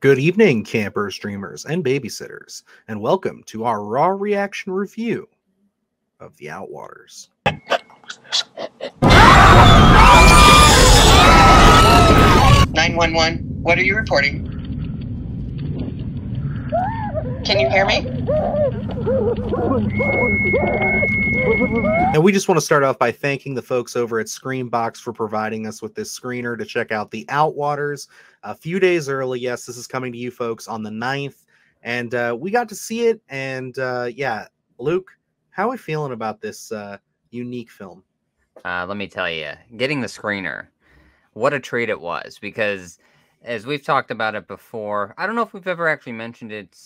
Good evening, campers, streamers, and babysitters, and welcome to our raw reaction review of The Outwaters. What 911, what are you reporting? Can you hear me? And we just want to start off by thanking the folks over at Screambox for providing us with this screener to check out The Outwaters a few days early. Yes, this is coming to you folks on the 9th, and we got to see it. And yeah, Luke, how are we feeling about this unique film? Let me tell you, getting the screener, what a treat it was, because as we've talked about it before, I don't know if we've ever actually mentioned it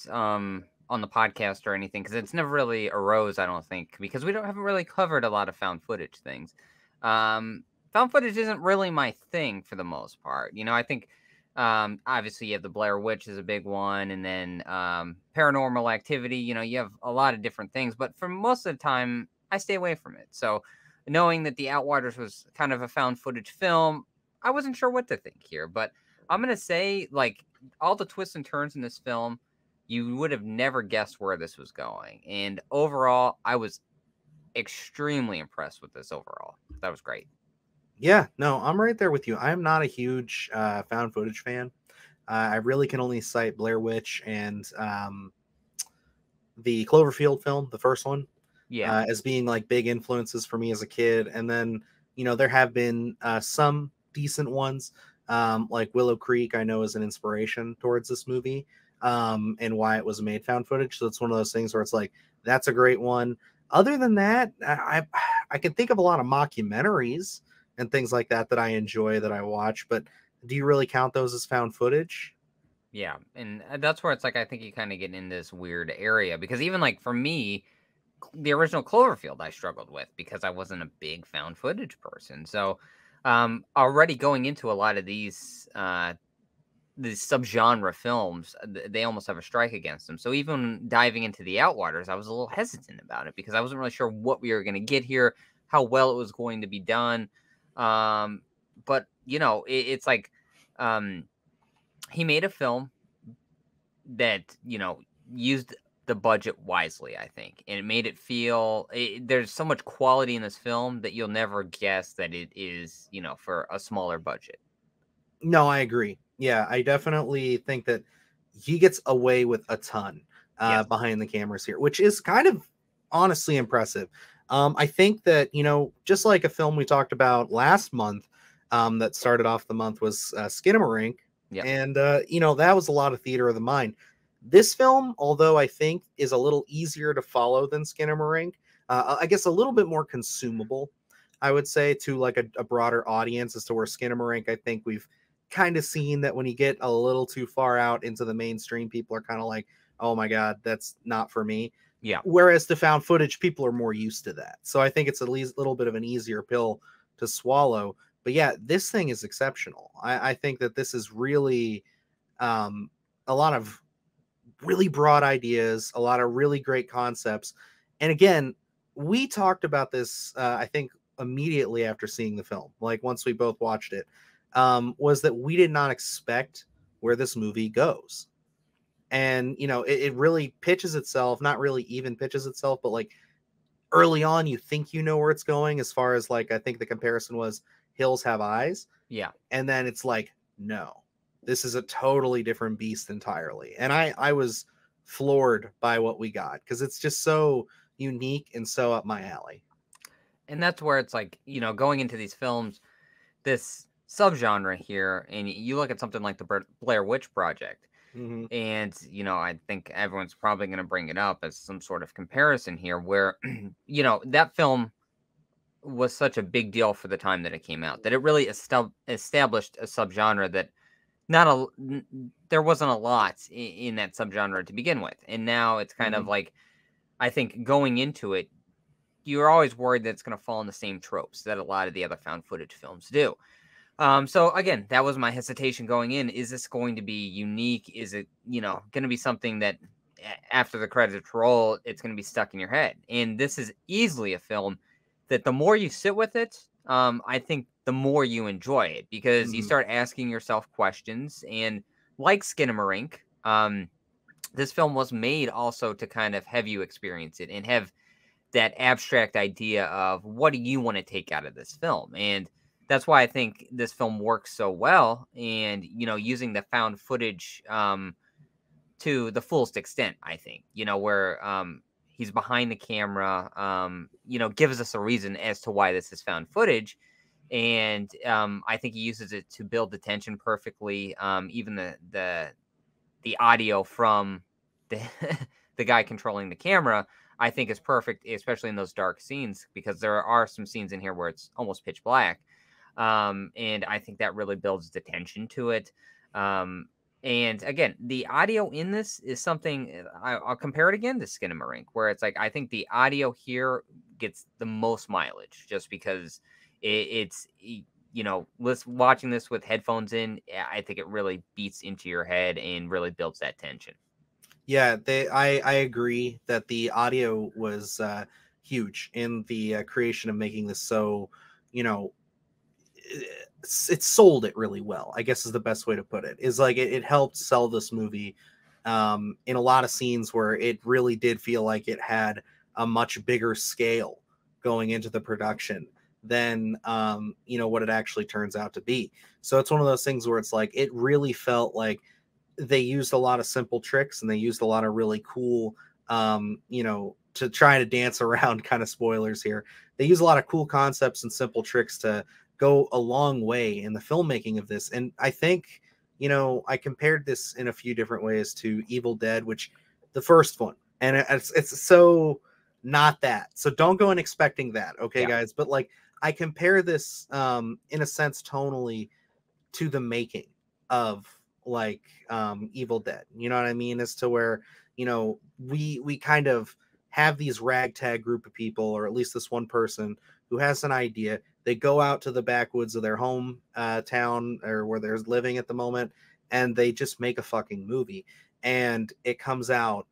on the podcast or anything, because it's never really arose, I don't think, because we haven't really covered a lot of found footage things. Found footage isn't really my thing for the most part. You know, I think obviously you have the Blair Witch is a big one, and then Paranormal Activity. You know, you have a lot of different things, but for most of the time, I stay away from it. So knowing that The Outwaters was kind of a found footage film, I wasn't sure what to think here, but I'm going to say, like, all the twists and turns in this film, you would have never guessed where this was going. And overall, I was extremely impressed with this overall. That was great. Yeah, no, I'm right there with you. I'm not a huge found footage fan. I really can only cite Blair Witch and the Cloverfield film, the first one, yeah, as being, like, big influences for me as a kid. And then, you know, there have been some decent ones. Like Willow Creek, I know, is an inspiration towards this movie, and why it was made found footage. So it's one of those things where it's like, that's a great one. Other than that, I can think of a lot of mockumentaries and things like that that I enjoy, that I watch, but do you really count those as found footage? Yeah, and that's where it's like, I think you kind of get in this weird area, because even, like, for me, the original Cloverfield I struggled with, because I wasn't a big found footage person. So already going into a lot of these subgenre films, they almost have a strike against them. So even diving into The Outwaters, I was a little hesitant about it, because I wasn't really sure what we were going to get here, how well it was going to be done. But, you know, it's like, he made a film that, you know, used the budget wisely, I think, and it made it feel there's so much quality in this film that you'll never guess that it is, you know, for a smaller budget. No, I agree. Yeah, I definitely think that he gets away with a ton behind the cameras here, which is kind of honestly impressive. I think that, you know, just like a film we talked about last month, that started off the month was Skinamarink. Yeah. And, you know, that was a lot of theater of the mind. This film, although I think is a little easier to follow than Skinamarink, I guess a little bit more consumable, I would say, to like a broader audience, as to where Skinamarink, I think we've kind of seen that when you get a little too far out into the mainstream, people are kind of like, oh my God, that's not for me. Yeah. Whereas the found footage, people are more used to that. So I think it's at least a little bit of an easier pill to swallow. But yeah, this thing is exceptional. I think that this is really a lot of really broad ideas, a lot of really great concepts. And again, we talked about this, I think immediately after seeing the film, like once we both watched it, was that we did not expect where this movie goes. And, you know, it really pitches itself, not really even pitches itself, but like early on, you think you know where it's going, as far as like, I think the comparison was Hills Have Eyes. Yeah. And then it's like, no. This is a totally different beast entirely. And I was floored by what we got, because it's just so unique and so up my alley. And that's where it's like, you know, going into these films, this subgenre here, and you look at something like the Blair Witch Project. Mm-hmm. And, you know, I think everyone's probably going to bring it up as some sort of comparison here where, you know, that film was such a big deal for the time that it came out, that it really established a subgenre that there wasn't a lot in that subgenre to begin with. And now it's kind of like, I think going into it, you're always worried that it's going to fall in the same tropes that a lot of the other found footage films do. So again, that was my hesitation going in. Is this going to be unique? Is it, you know, going to be something that after the credits roll, it's going to be stuck in your head? And this is easily a film that the more you sit with it, I think the more you enjoy it, because you start asking yourself questions, and like Skinamarink, this film was made also to kind of have you experience it and have that abstract idea of what do you want to take out of this film. And that's why I think this film works so well. And, you know, using the found footage to the fullest extent, I think, you know, where he's behind the camera, you know, gives us a reason as to why this is found footage. And I think he uses it to build the tension perfectly. Even the audio from the, the guy controlling the camera, I think is perfect, especially in those dark scenes, because there are some scenes in here where it's almost pitch black. And I think that really builds the tension to it. And again, the audio in this is something I'll compare it again to Skinamarink, where it's like, I think the audio here gets the most mileage just because it's, you know, watching this with headphones in, I think it really beats into your head and really builds that tension. Yeah, I agree that the audio was huge in the creation of making this so, you know, it sold it really well, I guess is the best way to put it. Is like it helped sell this movie in a lot of scenes where it really did feel like it had a much bigger scale going into the production than, you know, what it actually turns out to be. So it's one of those things where it's like it really felt like they used a lot of simple tricks and they used a lot of really cool, you know, to try to dance around kind of spoilers here. They use a lot of cool concepts and simple tricks to go a long way in the filmmaking of this. And I think, you know, I compared this in a few different ways to Evil Dead, which the first one, and it's so not that, so don't go in expecting that. Okay, yeah, guys. But like, I compare this, in a sense, tonally to the making of, like, Evil Dead, you know what I mean? As to where, you know, we kind of have these ragtag group of people, or at least this one person who has an idea. They go out to the backwoods of their home town, or where they're living at the moment, and they just make a fucking movie, and it comes out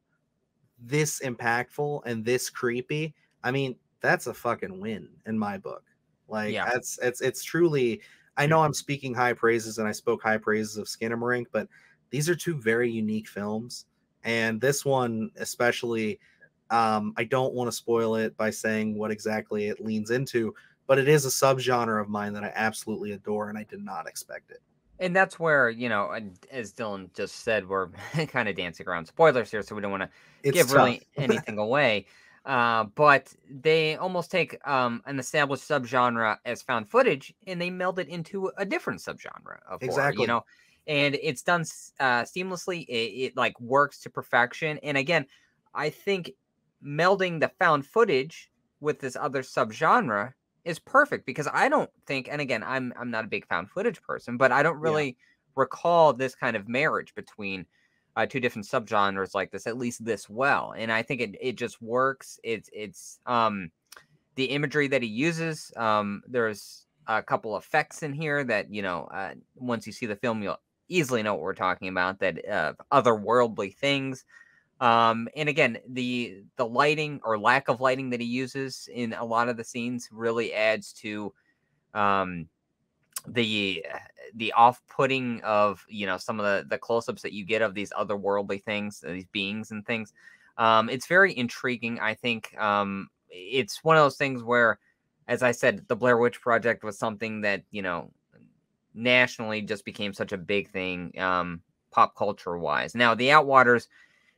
this impactful and this creepy. I mean, that's a fucking win in my book. Like, yeah, that's it's truly. I know I'm speaking high praises, and I spoke high praises of Skinamarink, but these are two very unique films. And this one especially, I don't want to spoil it by saying what exactly it leans into, but it is a subgenre of mine that I absolutely adore, and I did not expect it. And that's where, you know, as Dylan just said, we're kind of dancing around spoilers here, so we don't want to give really anything away. But they almost take an established subgenre as found footage, and they meld it into a different subgenre of horror, you know, and it's done seamlessly. It like works to perfection. And again, I think melding the found footage with this other subgenre is perfect, because I don't think, and again, I'm not a big found footage person, but I don't really recall this kind of marriage between two different subgenres like this, at least this well. And I think it just works. It's the imagery that he uses. There's a couple effects in here that, you know, once you see the film, you'll easily know what we're talking about, that otherworldly things. And again, the lighting or lack of lighting that he uses in a lot of the scenes really adds to the off-putting of, you know, some of the close-ups that you get of these otherworldly things, these beings and things. It's very intriguing. I think it's one of those things where, as I said, the Blair Witch Project was something that, you know, nationally just became such a big thing, pop culture wise. Now, The Outwaters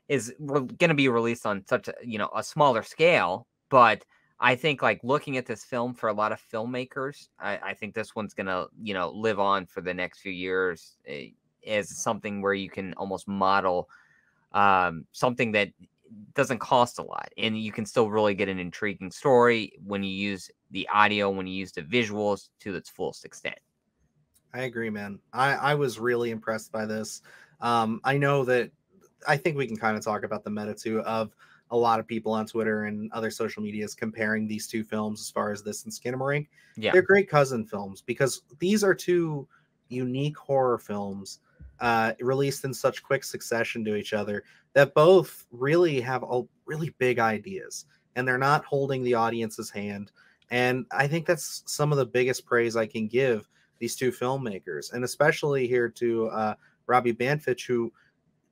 is going to be released on such a, you know, a smaller scale, but I think, like, looking at this film for a lot of filmmakers, I think this one's going to, you know, live on for the next few years as something where you can almost model something that doesn't cost a lot. And you can still really get an intriguing story when you use the audio, when you use the visuals to its fullest extent. I agree, man. I was really impressed by this. I know that I think we can kind of talk about the meta, too, of a lot of people on Twitter and other social medias comparing these two films as far as this and Skinamarink. Yeah, they're great cousin films, because these are two unique horror films released in such quick succession to each other that both really have really big ideas, and they're not holding the audience's hand. And I think that's some of the biggest praise I can give these two filmmakers, and especially here to Robbie Banfitch, who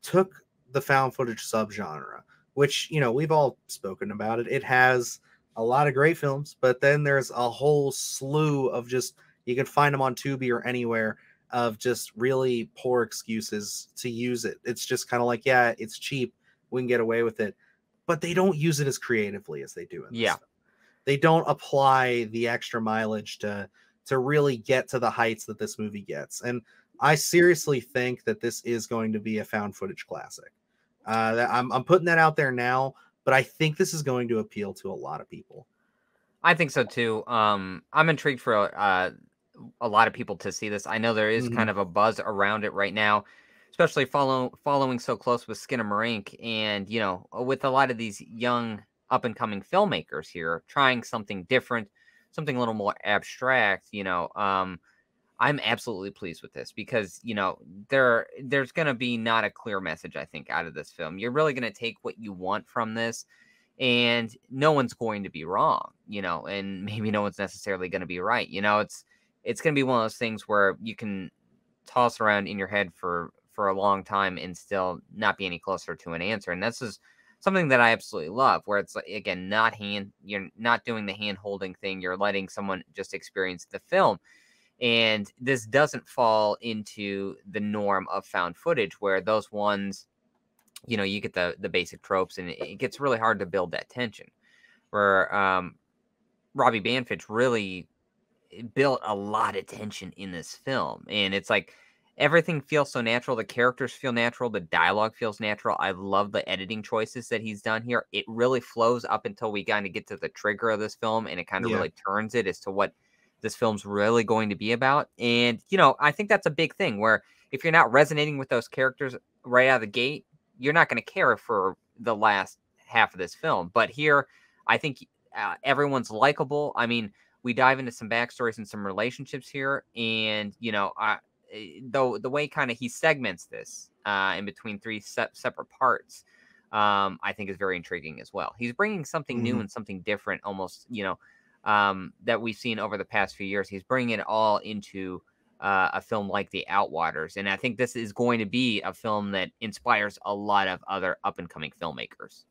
took the found footage subgenre, which, you know, we've all spoken about it. It has a lot of great films, but then there's a whole slew of just, you can find them on Tubi or anywhere, of just really poor excuses to use it. It's just kind of like, yeah, it's cheap, we can get away with it, but they don't use it as creatively as they do in this. Yeah. They don't apply the extra mileage to really get to the heights that this movie gets. And I seriously think that this is going to be a found footage classic. I'm putting that out there now, but I think this is going to appeal to a lot of people. I think so too. I'm intrigued for a lot of people to see this. I know there is kind of a buzz around it right now, especially following so close with Skinamarink, and, you know, with a lot of these young up and coming filmmakers here trying something different, something a little more abstract, you know. I'm absolutely pleased with this because, you know, there's going to be not a clear message, I think, out of this film. You're really going to take what you want from this, and no one's going to be wrong, you know, and maybe no one's necessarily going to be right. You know, it's going to be one of those things where you can toss around in your head for a long time and still not be any closer to an answer. And this is something that I absolutely love, where it's, again, you're not doing the hand holding thing. You're letting someone just experience the film. And this doesn't fall into the norm of found footage, where those ones, you know, you get the basic tropes, and it gets really hard to build that tension, where Robbie Banfitch really built a lot of tension in this film. And it's like, everything feels so natural. The characters feel natural. The dialogue feels natural. I love the editing choices that he's done here. It really flows up until we kind of get to the trigger of this film, and it kind of really turns it as to what this film's really going to be about. And, you know, I think that's a big thing, where if you're not resonating with those characters right out of the gate, you're not going to care for the last half of this film. But here, I think everyone's likable. I mean, we dive into some backstories and some relationships here. And, you know, though the way kind of he segments this in between three separate parts, I think is very intriguing as well. He's bringing something new and something different, almost, you know, that we've seen over the past few years. He's bringing it all into a film like The Outwaters. And I think this is going to be a film that inspires a lot of other up-and-coming filmmakers.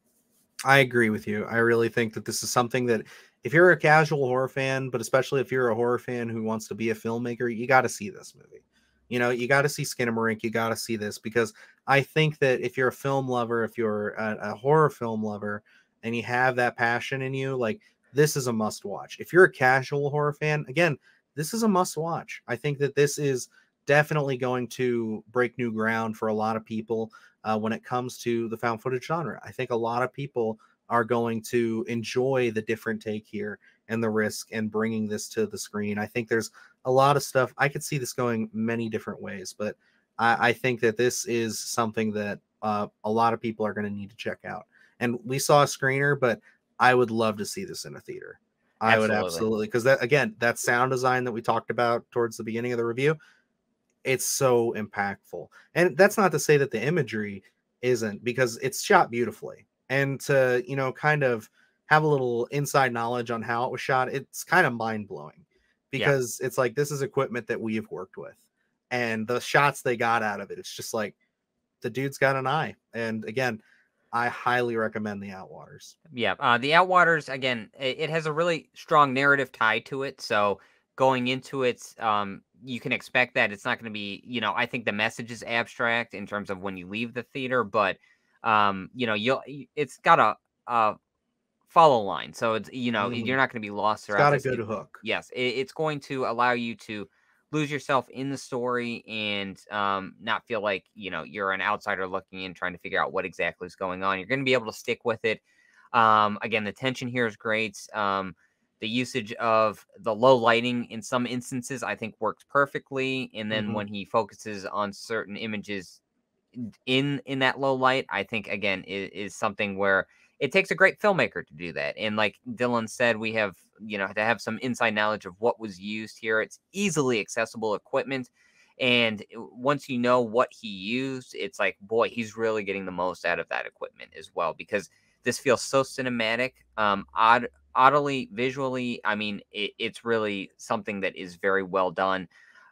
I agree with you. I really think that this is something that, if you're a casual horror fan, but especially if you're a horror fan who wants to be a filmmaker, you got to see this movie. You know, you got to see Skinamarink. You got to see this, because I think that if you're a film lover, if you're a horror film lover, and you have that passion in you, like, this is a must watch. If you're a casual horror fan, again, this is a must watch. I think that this is definitely going to break new ground for a lot of people when it comes to the found footage genre. I think a lot of people are going to enjoy the different take here and the risk and bringing this to the screen. I think there's a lot of stuff. I could see this going many different ways, but I think that this is something that a lot of people are going to need to check out. And we saw a screener, but I would love to see this in a theater. I would absolutely, because that, again, that sound design that we talked about towards the beginning of the review, it's so impactful. And that's not to say that the imagery isn't, because it's shot beautifully. And to, you know, kind of have a little inside knowledge on how it was shot, it's kind of mind blowing, because it's like, this is equipment that we have worked with, and the shots they got out of it, it's just like, the dude's got an eye. And again, I highly recommend The Outwaters. Yeah. The Outwaters, again, it has a really strong narrative tie to it. So going into it, you can expect that it's not going to be, you know, I think the message is abstract in terms of when you leave the theater, but, you know, it's got a follow line. So it's, you know, you're not going to be lost. It's got a good hook. Yes. It's going to allow you to lose yourself in the story and not feel like, you know, you're an outsider looking in trying to figure out what exactly is going on. You're going to be able to stick with it. Again, the tension here is great. The usage of the low lighting in some instances, I think, works perfectly. And then when he focuses on certain images in that low light, I think, again, is something where it takes a great filmmaker to do that. And like Dylan said, we have, you know, to have some inside knowledge of what was used here. It's easily accessible equipment. And once you know what he used, it's like, boy, he's really getting the most out of that equipment as well, because this feels so cinematic, oddly visually. I mean, it's really something that is very well done.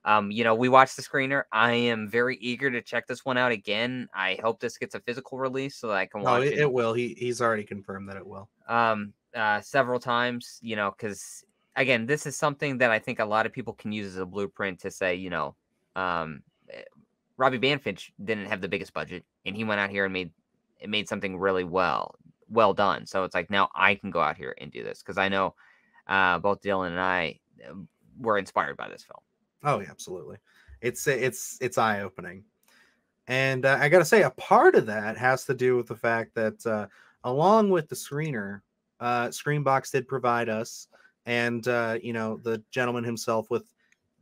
You know, we watched the screener. I am very eager to check this one out again. I hope this gets a physical release so that I can watch it. It will. He's already confirmed that it will. Several times, you know, because again, this is something that I think a lot of people can use as a blueprint to say, you know, Robbie Banfitch didn't have the biggest budget, and he went out here and made something really well done. So it's like, now I can go out here and do this, because I know both Dylan and I were inspired by this film. Oh, yeah, absolutely. It's eye-opening. And I got to say, a part of that has to do with the fact that along with the screener, Screambox did provide us and, you know, the gentleman himself with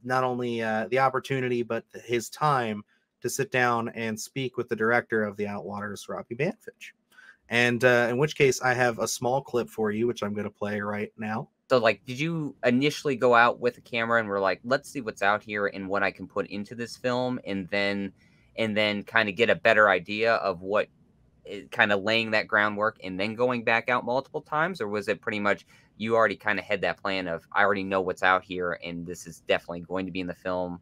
not only the opportunity, but his time to sit down and speak with the director of The Outwaters, Robbie Banfitch. And in which case, I have a small clip for you, which I'm going to play right now. So, like, did you initially go out with a camera and were like, let's see what's out here and what I can put into this film, and then kind of get a better idea of what, kind of laying that groundwork and then going back out multiple times? Or was it pretty much you already kind of had that plan of, I already know what's out here and this is definitely going to be in the film,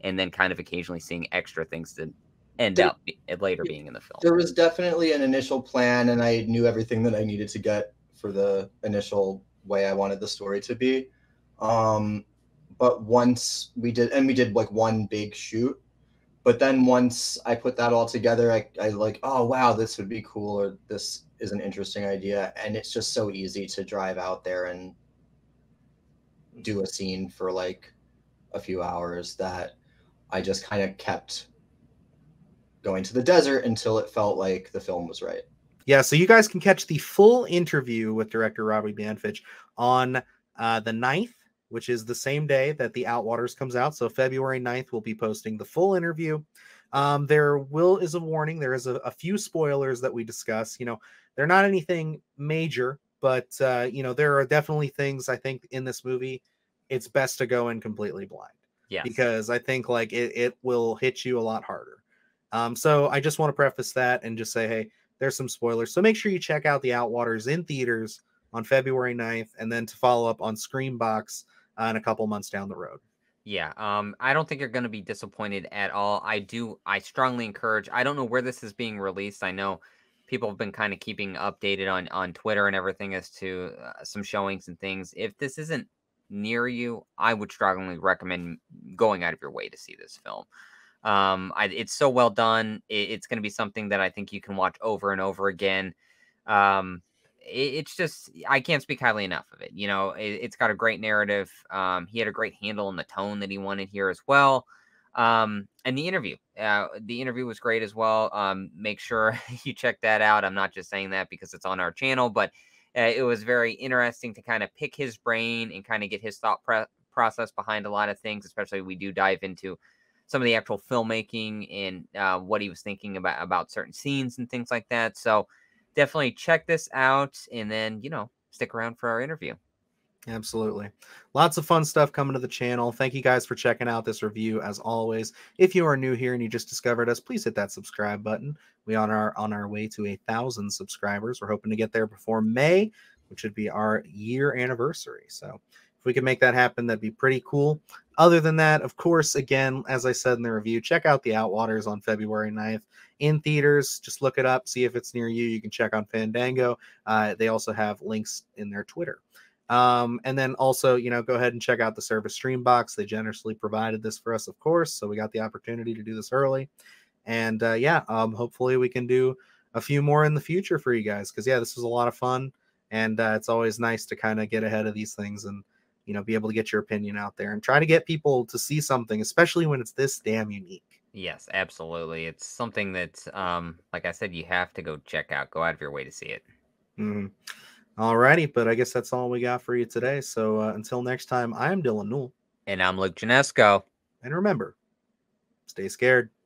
and then kind of occasionally seeing extra things to end up later being in the film? There was definitely an initial plan, and I knew everything that I needed to get for the initial way I wanted the story to be. But once we did like one big shoot, but then once I put that all together, I like, oh, wow, this would be cool, or this is an interesting idea. And it's just so easy to drive out there and do a scene for like a few hours that I just kind of kept going to the desert until it felt like the film was right. Yeah, so you guys can catch the full interview with director Robbie Banfitch on the 9th, which is the same day that The Outwaters comes out. So February 9th, we'll be posting the full interview. There is a warning. There is a few spoilers that we discuss. You know, they're not anything major, but, you know, there are definitely things I think in this movie it's best to go in completely blind. Yeah, because I think like it will hit you a lot harder. So I just want to preface that and just say, hey, there's some spoilers. So make sure you check out The Outwaters in theaters on February 9th, and then to follow up on Screambox in a couple months down the road. Yeah, I don't think you're going to be disappointed at all. I strongly encourage, I don't know where this is being released. I know people have been kind of keeping updated on Twitter and everything as to some showings and things. If this isn't near you, I would strongly recommend going out of your way to see this film. It's so well done. It's going to be something that I think you can watch over and over again. It's just, I can't speak highly enough of it. You know, it's got a great narrative. He had a great handle on the tone that he wanted here as well. And the interview was great as well. Make sure you check that out. I'm not just saying that because it's on our channel, but it was very interesting to kind of pick his brain and kind of get his thought process behind a lot of things, especially we do dive into some of the actual filmmaking and what he was thinking about certain scenes and things like that. So definitely check this out, and then, you know, stick around for our interview. Absolutely. Lots of fun stuff coming to the channel. Thank you guys for checking out this review as always. If you are new here and you just discovered us, please hit that subscribe button. We are on our way to 1,000 subscribers. We're hoping to get there before May, which would be our year anniversary. So if we can make that happen, that'd be pretty cool. Other than that, of course, again, as I said in the review, check out The Outwaters on February 9th in theaters. Just look it up, see if it's near you. You can check on Fandango. They also have links in their Twitter. And then also, you know, go ahead and check out the service Streambox. They generously provided this for us, of course, so we got the opportunity to do this early. And yeah, hopefully we can do a few more in the future for you guys, because, yeah, this was a lot of fun. And it's always nice to kind of get ahead of these things and, you know, be able to get your opinion out there and try to get people to see something, especially when it's this damn unique. Yes, absolutely. It's something that's, like I said, you have to go check out, go out of your way to see it. Mm-hmm. All righty. But I guess that's all we got for you today. So until next time, I'm Dylan Newell. And I'm Luke Ginesco. And remember, stay scared.